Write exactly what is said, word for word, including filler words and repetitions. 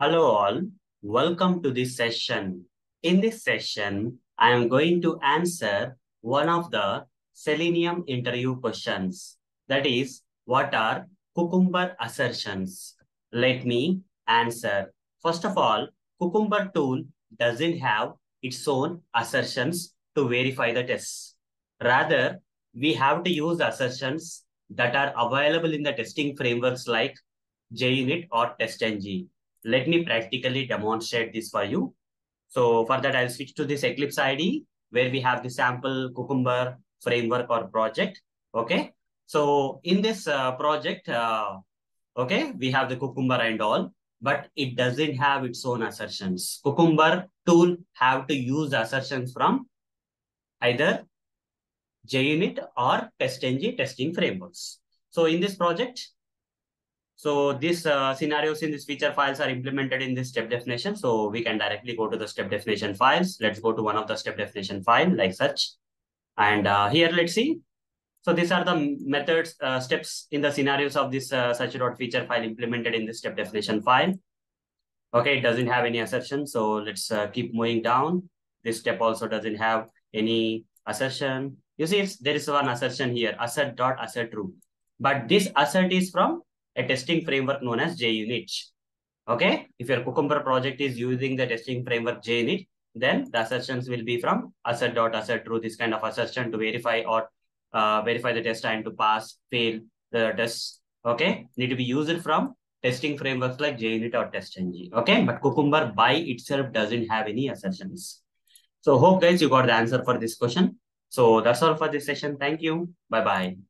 Hello all, welcome to this session. In this session, I am going to answer one of the Selenium interview questions. That is, what are Cucumber assertions? Let me answer. First of all, Cucumber tool doesn't have its own assertions to verify the tests. Rather, we have to use assertions that are available in the testing frameworks like JUnit or TestNG. Let me practically demonstrate this for you. So for that, I'll switch to this Eclipse I D where we have the sample Cucumber framework or project. Okay. So in this uh, project, uh, okay, we have the Cucumber and all, but it doesn't have its own assertions. Cucumber tool have to use assertions from either JUnit or TestNG testing frameworks. So in this project, So these uh, scenarios in these feature files are implemented in this step definition. So we can directly go to the step definition files. Let's go to one of the step definition file like such. And uh, here, let's see. So these are the methods, uh, steps in the scenarios of this uh, such.feature file implemented in this step definition file. Okay, it doesn't have any assertion. So let's uh, keep moving down. This step also doesn't have any assertion. You see, it's, there is one assertion here, assert.assertTrue. But this assert is from a testing framework known as JUnit. Okay, if your Cucumber project is using the testing framework JUnit, then the assertions will be from assert.assertTrue, this kind of assertion to verify or uh, verify the test and to pass, fail the tests. Okay, need to be used from testing frameworks like JUnit or TestNG. Okay, but Cucumber by itself doesn't have any assertions. So hope guys you got the answer for this question. So that's all for this session. Thank you. Bye bye.